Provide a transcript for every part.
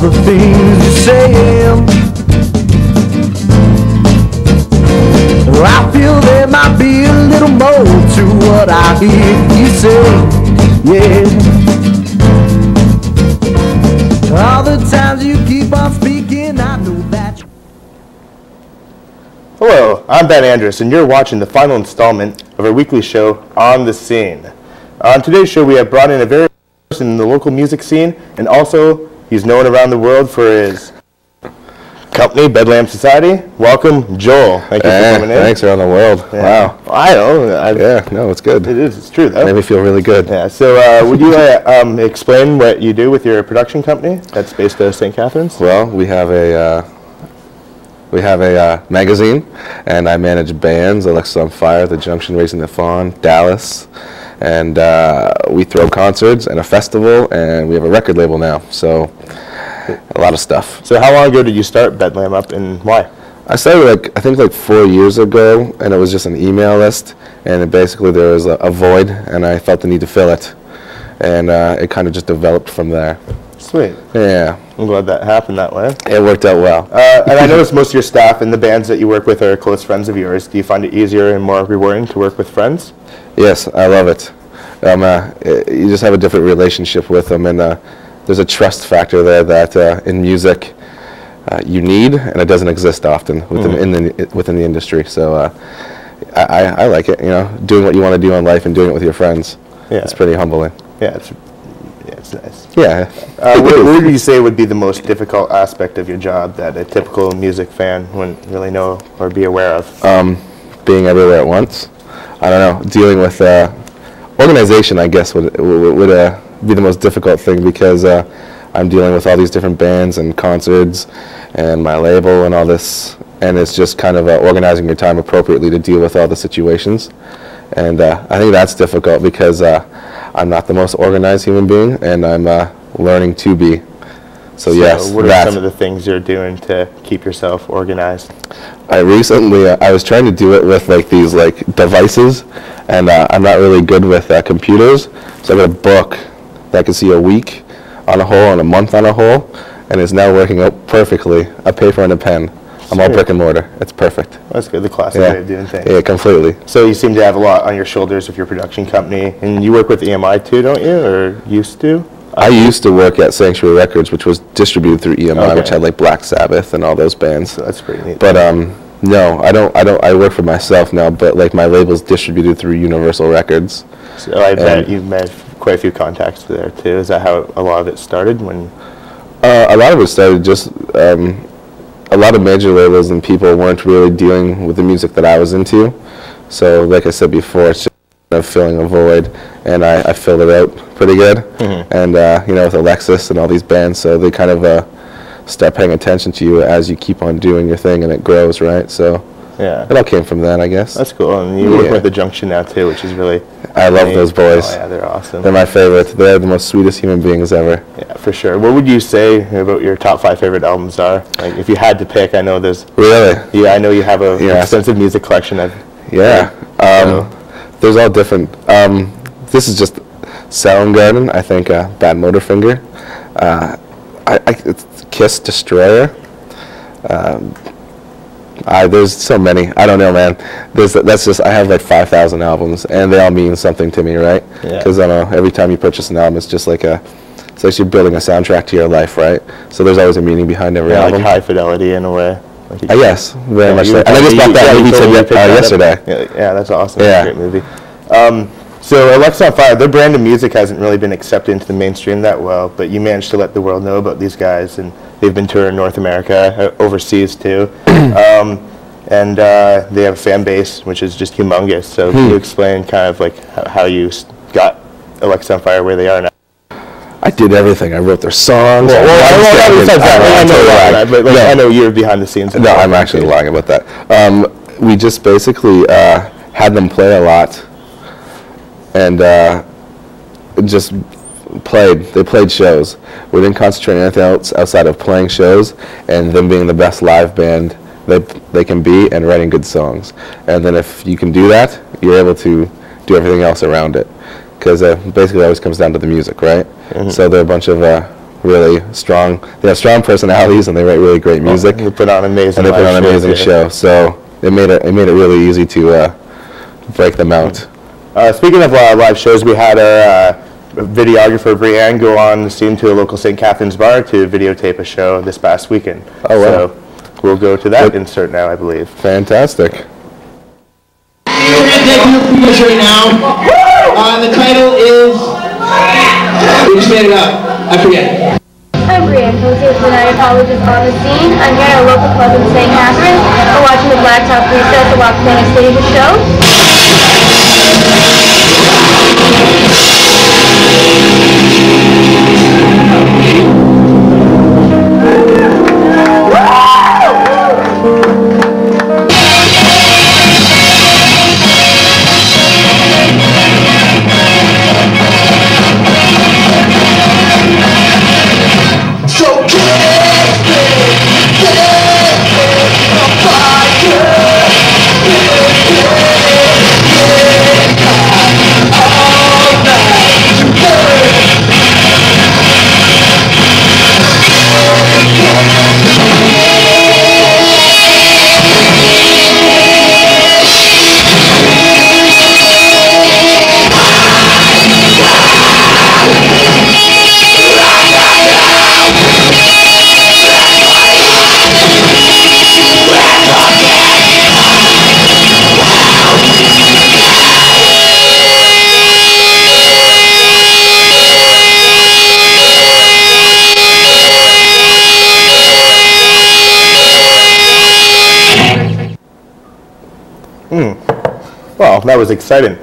the things you say. I feel there might be a little more to what I hear you say. Yeah. All the times you keep on speaking, I know that. Hello, I'm Ben Andress, and you're watching the final installment of our weekly show, On the Scene. On today's show, we have brought in a very person in the local music scene, and also he's known around the world for his company, Bedlam Society. Welcome, Joel. Thank you for coming in. Thanks, around the world. Yeah. Wow. I don't know. It's good. It is. It's true, though. It made me feel really good. Yeah. So would you explain what you do with your production company that's based out of St. Catharines? Well, we have a magazine, and I manage bands, Alexisonfire, The Junction, Raising the Fawn, Dallas. And we throw concerts and a festival, and we have a record label now, so a lot of stuff. So how long ago did you start Bedlam Up, and why? I started, I think 4 years ago, and it was just an email list, and basically there was a void, and I felt the need to fill it. And it kind of just developed from there. Sweet. Yeah. I'm glad that happened that way. It worked out well. And I noticed most of your staff and the bands that you work with are close friends of yours. Do you find it easier and more rewarding to work with friends? Yes, I love it. You just have a different relationship with them, and there's a trust factor there that in music you need, and it doesn't exist often within, within the industry. So I like it, you know, doing what you want to do in life and doing it with your friends. Yeah. It's pretty humbling. Yeah, it's nice. Yeah. What would you say would be the most difficult aspect of your job that a typical music fan wouldn't really know or be aware of? Being everywhere at once. I don't know. Dealing with organization, I guess, would be the most difficult thing, because I'm dealing with all these different bands and concerts and my label and all this, and it's just kind of organizing your time appropriately to deal with all the situations. And I think that's difficult, because I'm not the most organized human being, and I'm learning to be. So yes, what are some of the things you're doing to keep yourself organized? I was trying to do it with these devices, and I'm not really good with computers. So I got a book that I can see a week on a whole and a month on a whole, and it's now working out perfectly. A paper and a pen. I'm all brick and mortar. It's perfect. Well, that's good. The classic way of doing things. Yeah, completely. So you seem to have a lot on your shoulders with your production company, and you work with EMI too, don't you, or used to? I used to work at Sanctuary Records, which was distributed through EMI, which had Black Sabbath and all those bands. So that's pretty neat. But no, I don't. I work for myself now, but my label's distributed through Universal Records. So I bet you've made quite a few contacts there too. Is that how a lot of it started? When a lot of it started just. A lot of major labels and people weren't really dealing with the music that I was into. So like I said before, it's just kind of filling a void, and I filled it out pretty good. Mm-hmm. And you know, with Alexis and all these bands, so they kind of start paying attention to you as you keep on doing your thing, and it grows, right? So yeah, it all came from that, I guess. That's cool. And you work with The Junction now too, which is really I love those boys. Oh yeah, they're awesome. They're my favorite. They're the most sweetest human beings ever. Yeah, for sure. What would you say about your top 5 favorite albums are? Like, if you had to pick, I know there's... Really? Yeah, I know you have an extensive music collection. There's all different. This is just Soundgarden, I think, Bad Motorfinger, it's Kiss Destroyer. There's so many. I don't know, man. That's just, I have 5,000 albums, and they all mean something to me, right? Because every time you purchase an album, it's just it's like you're building a soundtrack to your life, right? So there's always a meaning behind every album. High fidelity in a way. Yes, very much so. And I just bought that movie yesterday. Yeah, that's awesome. Yeah. That's a great movie. So Alexisonfire, their brand of music hasn't really been accepted into the mainstream that well, but you managed to let the world know about these guys, and they've been touring North America, overseas too, and they have a fan base which is just humongous. So can you explain kind of how you got Alexisonfire where they are now? I did everything. I wrote their songs. I know you're behind the scenes. No, I'm actually lying about that. We just basically had them play a lot. And just played. They played shows. We didn't concentrate on anything else outside of playing shows and them being the best live band they can be and writing good songs. And then if you can do that, you're able to do everything else around it. Because basically it always comes down to the music, right? Mm-hmm. So they're a bunch of really strong. They have strong personalities and they write really great music. They put on amazing. And they put on an amazing show. So it made it really easy to break them out. Speaking of live shows, we had our videographer Brianne go on the scene to a local St. Catherine's bar to videotape a show this past weekend. Oh wow! So we'll go to that insert now, I believe. Fantastic. We're going to take your feelers right now. The title is... We just made it up. I forget. I'm Brianne, associate with the Nightocologist on the scene. I'm here at a local club in St. Catharines. We're watching the Blacktop Reset, the Walk Planet Stage show. Well, that was exciting.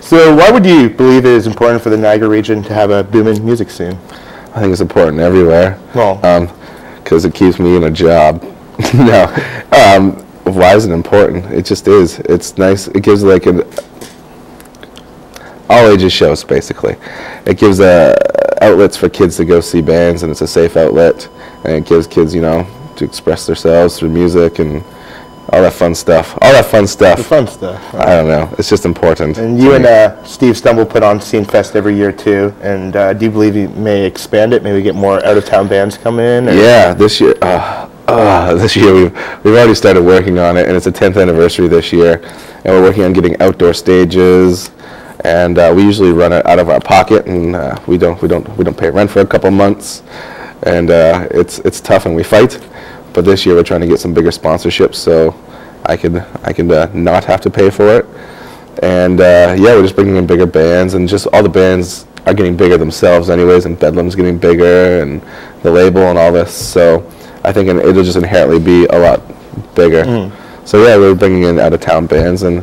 So why would you believe it is important for the Niagara region to have a booming music scene? I think it's important everywhere. Well, because it keeps me in a job. Why is it important? It just is. It's nice. It gives like an all ages shows basically. It gives outlets for kids to go see bands, and it's a safe outlet, and it gives kids, you know, to express themselves through music and all that fun stuff. All that fun stuff. The fun stuff. I don't know. It's just important. And you and Steve Stumble put on Scene Fest every year too. And do you believe you may expand it? Maybe get more out-of-town bands come in? Or? Yeah, this year. This year we've already started working on it, and it's the 10th anniversary this year, and we're working on getting outdoor stages. And we usually run it out of our pocket, and we don't pay rent for a couple months, and it's tough, and we fight. But this year we're trying to get some bigger sponsorships, so I can not have to pay for it. And yeah, we're just bringing in bigger bands, and just all the bands are getting bigger themselves anyways, and Bedlam's getting bigger, and the label and all this. So I think it'll just inherently be a lot bigger. So yeah, we're bringing in out-of-town bands, and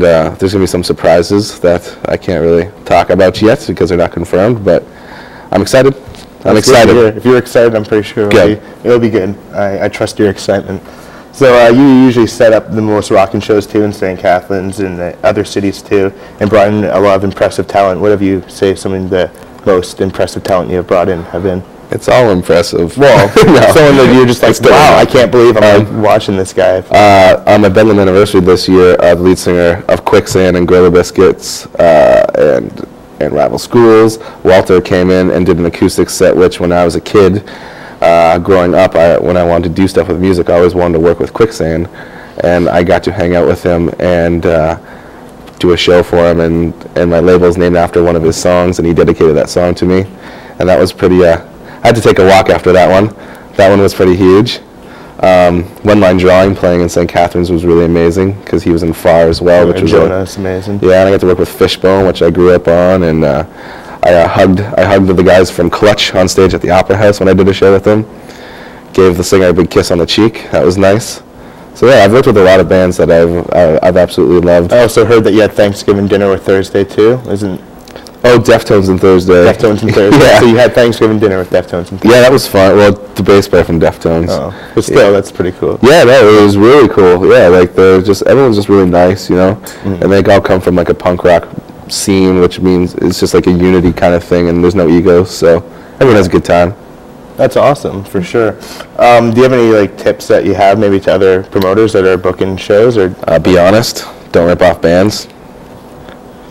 there's going to be some surprises that I can't really talk about yet because they're not confirmed, but I'm excited. I'm excited. If you're excited, I'm pretty sure it'll be good. I trust your excitement. So you usually set up the most rocking shows too in St. Catharines and the other cities too, and brought in a lot of impressive talent. What have you say some of the most impressive talent you have brought in have been? It's all impressive. Well, someone that you're just like, wow, I can't believe I'm watching this guy. On the Bedlam anniversary this year, the lead singer of Quicksand and Gorilla Biscuits and Rival Schools, Walter came in and did an acoustic set, which when I was a kid growing up, when I wanted to do stuff with music, I always wanted to work with Quicksand, and I got to hang out with him and do a show for him, and my label's named after one of his songs, and he dedicated that song to me, and that was pretty, I had to take a walk after that one. That one was pretty huge. One Line Drawing playing in St. Catharines was really amazing because he was in Fire as well, which was amazing. Yeah, and I got to work with Fishbone, which I grew up on, and I hugged the guys from Clutch on stage at the Opera House when I did a show with them. Gave the singer a big kiss on the cheek. That was nice. So yeah, I've worked with a lot of bands that I've absolutely loved. I also heard that you had Thanksgiving dinner with Thursday too, isn't? Oh, Deftones and Thursday. Deftones and Thursday. Yeah. So you had Thanksgiving dinner with Deftones and Thursday. Yeah, that was fun. Well, the bass player from Deftones. Oh, but still, that's pretty cool. Yeah, no, it was really cool. Yeah, like everyone's just really nice, you know. And they all come from like a punk rock scene, which means it's just like a unity kind of thing, and there's no ego, so everyone has a good time. That's awesome, for sure. Do you have any like tips that you have maybe to other promoters that are booking shows, or be honest, don't rip off bands.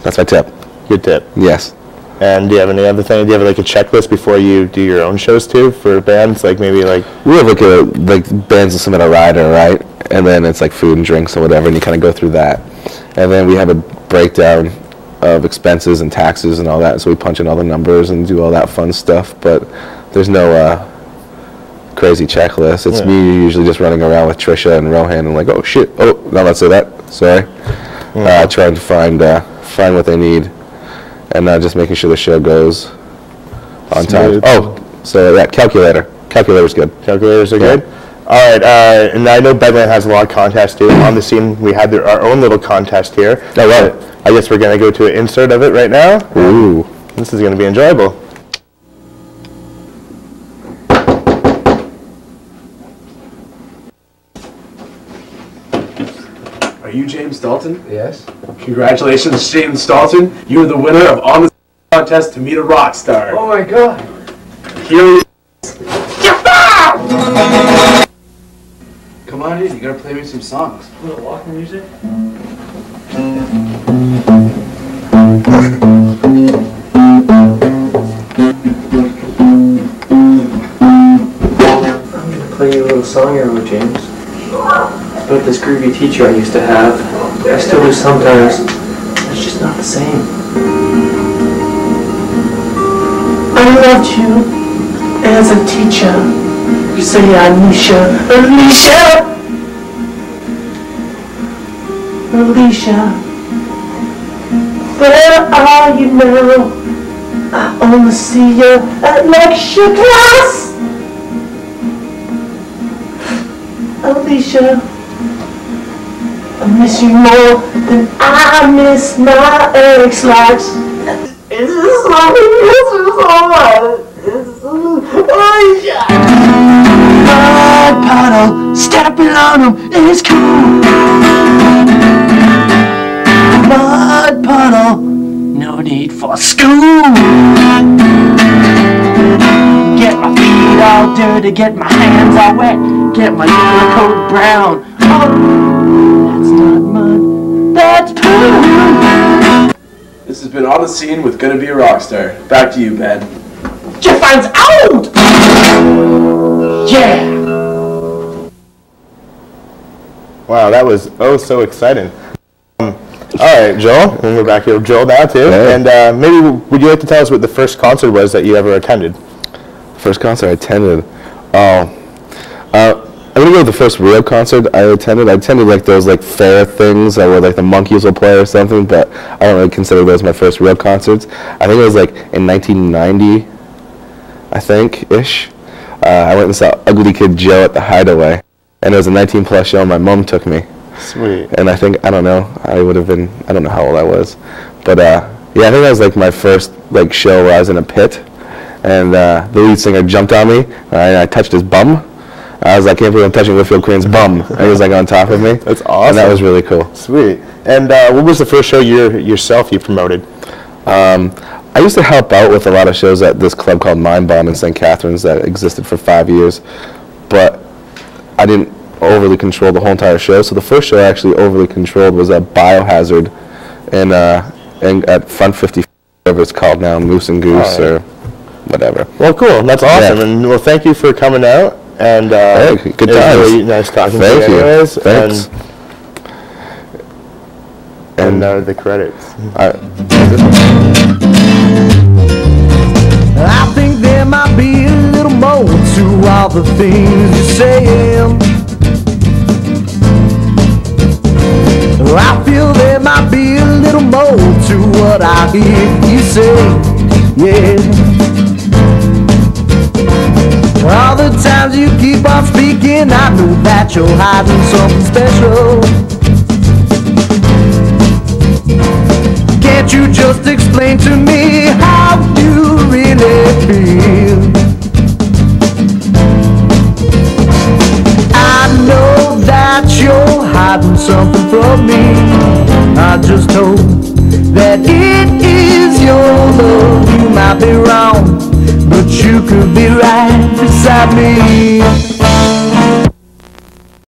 That's my tip. Good tip. Yes. And do you have any other thing? Do you have like a checklist before you do your own shows too for bands? Like maybe like we have like a bands will submit a rider, right? And then it's like food and drinks or whatever, and you kind of go through that. And then we have a breakdown of expenses and taxes and all that. So we punch in all the numbers and do all that fun stuff. But there's no crazy checklist. It's me usually just running around with Trisha and Rohan and like, oh shit, oh no, let's do that. Sorry, trying to find what they need. And just making sure the show goes on time. Oh, so that calculator. Calculator's good. Calculators are good? All right. And I know Bedlam has a lot of contests too. On the scene, we had our own little contest here. Oh, right. I guess we're going to go to an insert of it right now. Ooh. This is going to be enjoyable. Are you James Stalton? Yes. Congratulations, James Stalton. You are the winner of On the Contest to Meet a Rock Star. Oh my god. Here he is. Yeah! Come on in, you gotta play me some songs. A little walking music? I'm gonna play you a little song here with James. But this groovy teacher I used to have, I still do sometimes, it's just not the same. I loved you as a teacher. You say Alicia, where are you now? I only see you at lecture class. Alicia, I miss you more than I miss my ex life. It's just like it's Alicia. Mud puddle, stepping on him is cool. Mud puddle, no need for school. Get my feet all dirty, get my hands all wet, get my little coat brown. Oh. Not mine. That's poo. This has been On the Scene with Gonna Be a Rockstar. Back to you, Ben. Jeff finds out! Yeah! Wow, that was oh so exciting. Alright, Joel, and we're back here with Joel now too. Hey. And maybe would you like to tell us what the first concert was that you ever attended? First concert I attended? Oh. I remember the first real concert I attended. I attended like those like fair things where like the monkeys will play or something, but I don't really consider those my first real concerts. I think it was like in 1990, I think, ish. I went and saw Ugly Kid Joe at the Hideaway, and it was a 19+ show, and my mom took me. Sweet. And I think, I don't know, I would have been, I don't know how old I was. But yeah, I think that was like my first like show where I was in a pit, and the lead singer jumped on me, and I touched his bum. I was like, I can't believe I'm touching Whitfield Queen's bum. And he was like on top of me. That's awesome. And that was really cool. Sweet. And what was the first show you promoted? I used to help out with a lot of shows at this club called Mind Bomb in St. Catharines that existed for 5 years. But I didn't overly control the whole entire show. So the first show I actually overly controlled was at Biohazard and at Front 50, whatever it's called now, Moose and Goose or whatever. Well, cool. That's awesome. Yeah. And well, thank you for coming out. And hey, good time. Really nice talking to you. Anyways. Thanks. And now the credits. All right. I think there might be a little more to all the things you're saying. I feel there might be a little more to what I hear you say. Yeah. All the times you keep on speaking, I know that you're hiding something special. Can't you just explain to me how you really feel? I know that you're hiding something from me. I just hope that it is your love. You might be wrong, but you could be right beside me.